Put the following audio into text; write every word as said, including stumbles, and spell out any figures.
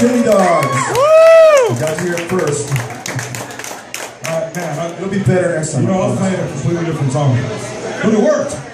Chili Dogs. Woo! You got here first. All right, man, it'll be better next time. You know, I was playing a completely different song, but it worked.